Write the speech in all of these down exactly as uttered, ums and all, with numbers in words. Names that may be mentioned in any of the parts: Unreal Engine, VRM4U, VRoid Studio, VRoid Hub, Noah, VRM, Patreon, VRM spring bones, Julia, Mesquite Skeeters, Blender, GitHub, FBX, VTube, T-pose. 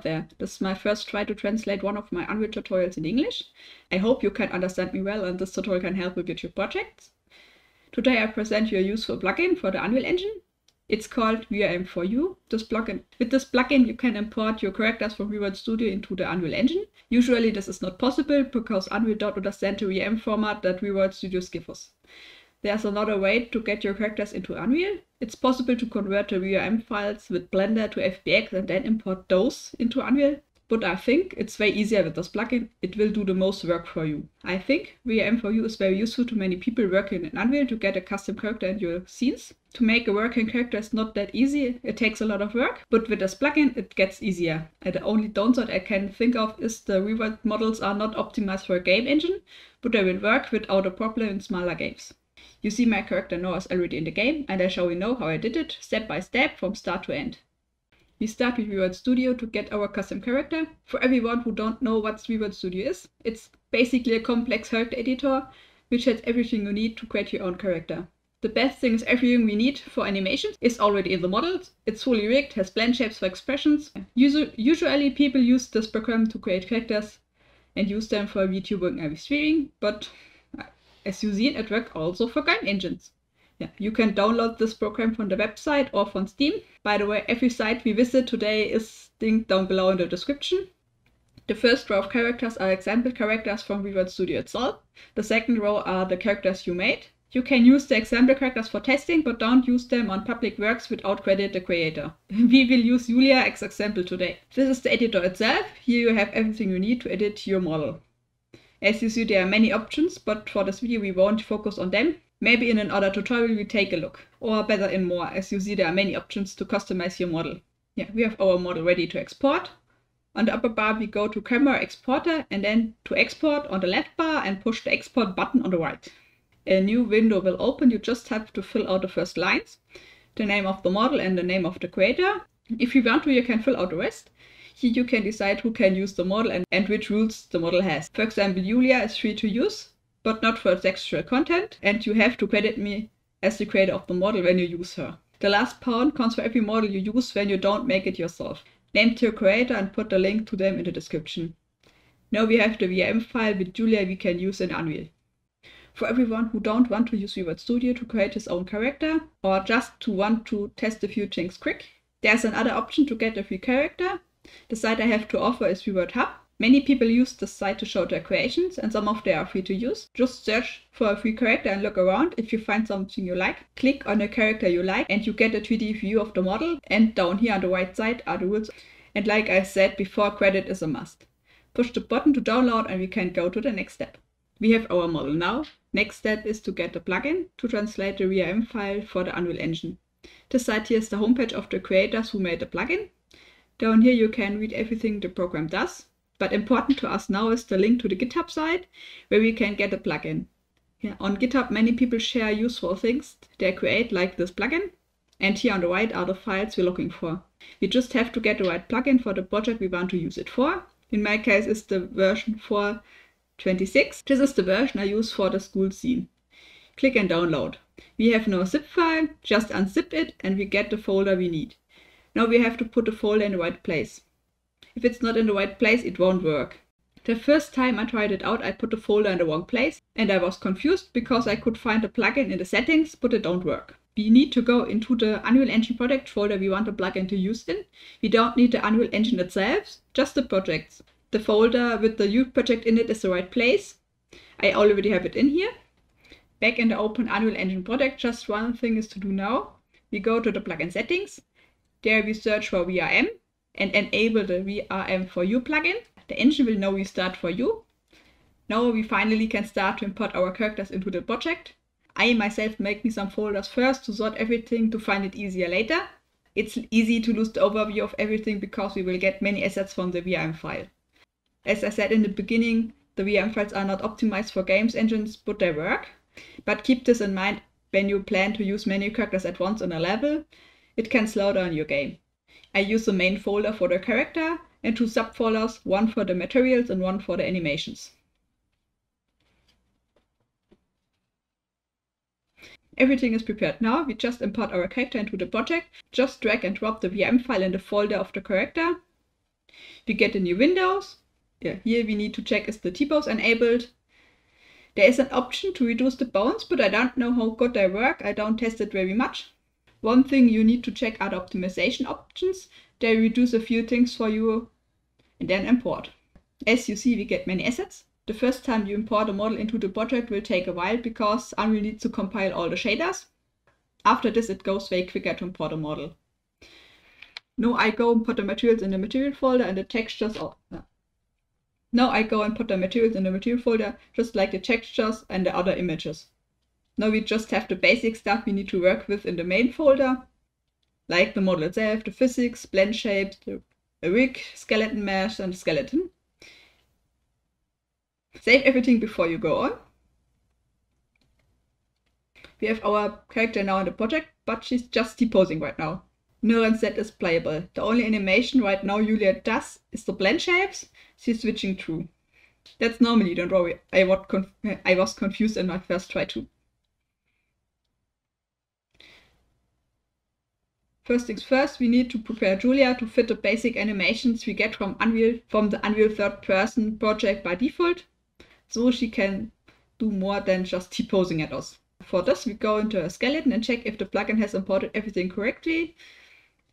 out there. This is my first try to translate one of my Unreal tutorials in English. I hope you can understand me well and this tutorial can help with your projects. Today I present you a useful plugin for the Unreal Engine. It's called V R M four U. This plugin, with this plugin you can import your characters from VRoid Studio into the Unreal Engine. Usually this is not possible because Unreal doesn't understand the V M format that VRoid Studios give us. There's another way to get your characters into Unreal. It's possible to convert the V R M files with Blender to F B X and then import those into Unreal. But I think it's way easier with this plugin. It will do the most work for you. I think V R M four U is very useful to many people working in Unreal to get a custom character in your scenes. To make a working character is not that easy. It takes a lot of work, but with this plugin it gets easier. And the only downside I can think of is the VRoid models are not optimized for a game engine, but they will work without a problem in smaller games. You see my character Noah is already in the game and I show you now how I did it, step by step, from start to end. We start with VRoid Studio to get our custom character. For everyone who don't know what VRoid Studio is, it's basically a complex character editor which has everything you need to create your own character. The best thing is everything we need for animations is already in the models. It's fully rigged, has blend shapes for expressions. Usu- usually people use this program to create characters and use them for VTubing and streaming, but as you see, it works also for game engines. Yeah, you can download this program from the website or from Steam. By the way, every site we visit today is linked down below in the description. The first row of characters are example characters from VRoid Studio itself. The second row are the characters you made. You can use the example characters for testing, but don't use them on public works without credit the creator. We will use Julia as example today. This is the editor itself. Here you have everything you need to edit your model. As you see, there are many options, but for this video we won't focus on them. Maybe in another tutorial we take a look, or better in more, as you see there are many options to customize your model. Yeah, we have our model ready to export. On the upper bar we go to camera exporter and then to export on the left bar and push the export button on the right. A new window will open, you just have to fill out the first lines, the name of the model and the name of the creator. If you want to, you can fill out the rest. Here you can decide who can use the model and, and which rules the model has. For example, Julia is free to use, but not for textual content, and you have to credit me as the creator of the model when you use her. The last pound counts for every model you use when you don't make it yourself. Name your creator and put the link to them in the description. Now we have the V M file with Julia we can use in Unreal. For everyone who don't want to use VRoid Studio to create his own character, or just to want to test a few things quick, there's another option to get a free character. The site I have to offer is VRoid Hub. Many people use this site to show their creations and some of them are free to use. Just search for a free character and look around. If you find something you like, click on a character you like and you get a three D view of the model, and down here on the right side are the rules. And like I said before, credit is a must. Push the button to download and we can go to the next step. We have our model now. Next step is to get the plugin to translate the V R M file for the Unreal Engine. This site here is the homepage of the creators who made the plugin. Down here you can read everything the program does, but important to us now is the link to the GitHub site where we can get a plugin. Yeah, on GitHub many people share useful things they create, like this plugin, and here on the right are the files we're looking for. We just have to get the right plugin for the project we want to use it for. In my case it's the version four point twenty-six. This is the version I use for the school scene. Click and download. We have no zip file, just unzip it and we get the folder we need. Now we have to put the folder in the right place. If it's not in the right place, it won't work. The first time I tried it out, I put the folder in the wrong place and I was confused because I could find the plugin in the settings, but it don't work. We need to go into the Unreal Engine project folder we want the plugin to use in. We don't need the Unreal Engine itself, just the projects. The folder with the U project in it is the right place. I already have it in here. Back in the open Unreal Engine project, just one thing is to do now. We go to the plugin settings. There we search for V R M and enable the V R M four U plugin. The engine will know we start for you. Now we finally can start to import our characters into the project. I myself make me some folders first to sort everything to find it easier later. It's easy to lose the overview of everything because we will get many assets from the V R M file. As I said in the beginning, the V R M files are not optimized for games engines, but they work. But keep this in mind when you plan to use many characters at once on a level. It can slow down your game. I use the main folder for the character and two subfolders, one for the materials and one for the animations. Everything is prepared now. We just import our character into the project. Just drag and drop the V M file in the folder of the character. We get the new windows. Yeah, here we need to check is the T-pose enabled. There is an option to reduce the bones, but I don't know how good they work. I don't test it very much. One thing you need to check are the optimization options. They reduce a few things for you and then import. As you see, we get many assets. The first time you import a model into the project will take a while because Unreal needs to compile all the shaders. After this, it goes way quicker to import a model. Now I go and put the materials in the material folder and the textures. Oh, no. Now I go and put the materials in the material folder, just like the textures and the other images. Now we just have the basic stuff we need to work with in the main folder, like the model itself, the physics, blend shapes, the rig, skeleton mesh, and the skeleton. Save everything before you go on. We have our character now in the project, but she's just deposing right now. No set is playable. The only animation right now Julia does is the blend shapes. She's switching through. That's normally, don't worry, I was confused in my first try too. First things first, we need to prepare Julia to fit the basic animations we get from Unreal from the Unreal third person project by default, so she can do more than just deposing at us. For this, we go into a skeleton and check if the plugin has imported everything correctly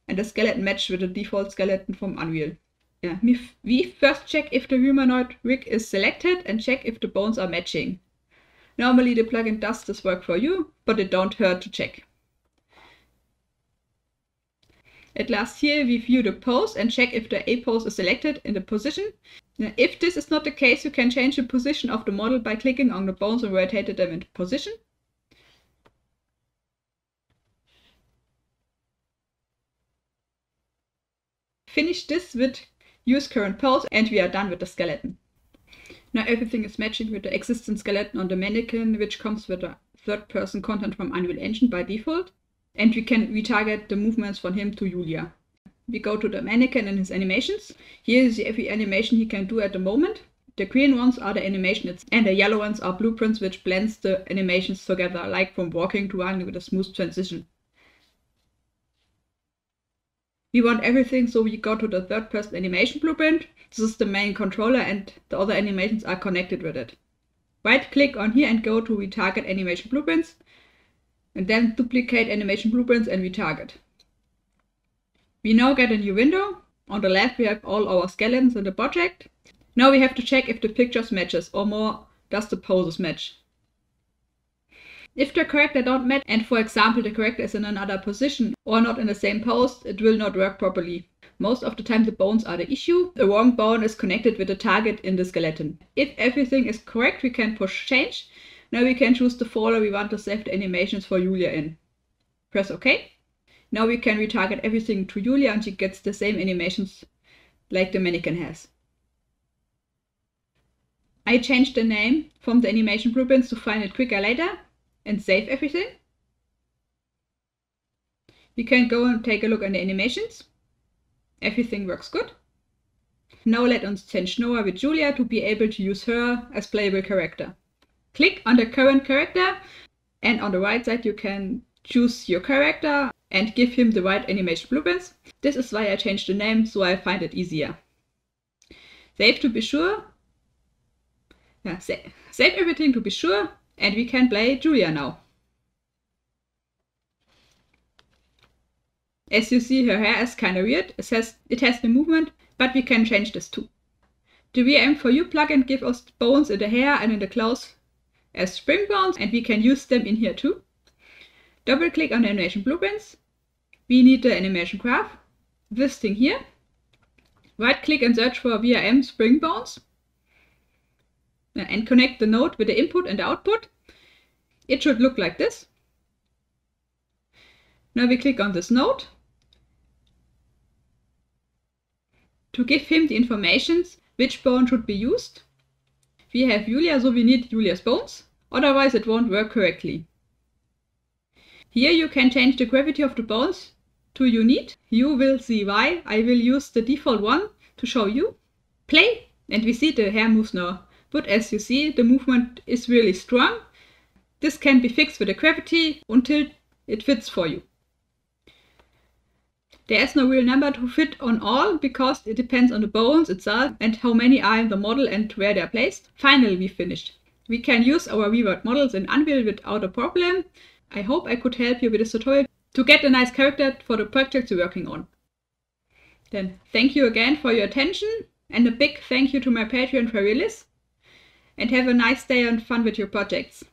and the skeleton match with the default skeleton from Unreal. Yeah, we, we first check if the humanoid rig is selected and check if the bones are matching. Normally the plugin does this work for you, but it don't hurt to check. At last here we view the pose and check if the A pose is selected in the position. Now, if this is not the case, you can change the position of the model by clicking on the bones and rotating them into position. Finish this with use current pose and we are done with the skeleton. Now everything is matching with the existing skeleton on the mannequin, which comes with the third person content from Unreal Engine by default, and we can retarget the movements from him to Julia. We go to the mannequin and his animations. Here is every animation he can do at the moment. The green ones are the animations and the yellow ones are blueprints which blends the animations together, like from walking to running with a smooth transition. We want everything, so we go to the third person animation blueprint. This is the main controller and the other animations are connected with it. Right click on here and go to retarget animation blueprints and then duplicate animation blueprints and retarget. We now get a new window. On the left we have all our skeletons in the project. Now we have to check if the pictures matches, or more, does the poses match. If the character don't match and for example the character is in another position or not in the same pose, it will not work properly. Most of the time the bones are the issue. The wrong bone is connected with the target in the skeleton. If everything is correct, we can push change. Now we can choose the folder we want to save the animations for Julia in. Press OK. Now we can retarget everything to Julia and she gets the same animations like the mannequin has. I changed the name from the animation blueprints to find it quicker later. And save everything. You can go and take a look at the animations. Everything works good. Now let us change Noah with Julia to be able to use her as playable character. Click on the current character and on the right side you can choose your character and give him the right animation blueprints. This is why I changed the name, so I find it easier. Save to be sure. Yeah, sa save everything to be sure. And we can play Julia now. As you see, her hair is kind of weird. It has, it has the movement, but we can change this too. The V R M four U plugin gives us the bones in the hair and in the clothes as spring bones, and we can use them in here too. Double click on the animation blueprints. We need the animation graph, this thing here. Right click and search for V R M spring bones. And connect the node with the input and the output. It should look like this. Now we click on this node to give him the informations which bone should be used. We have Julia, so we need Julia's bones, otherwise it won't work correctly. Here you can change the gravity of the bones to you need. You will see why. I will use the default one to show you. Play, and we see the hair moves now. But as you see, the movement is really strong. This can be fixed with the gravity until it fits for you. There is no real number to fit on all because it depends on the bones itself and how many are in the model and where they are placed. Finally, we finished. We can use our VRoid models in Unreal without a problem. I hope I could help you with this tutorial to get a nice character for the project you're working on. Then thank you again for your attention and a big thank you to my Patreon fairy list. And have a nice day and fun with your projects.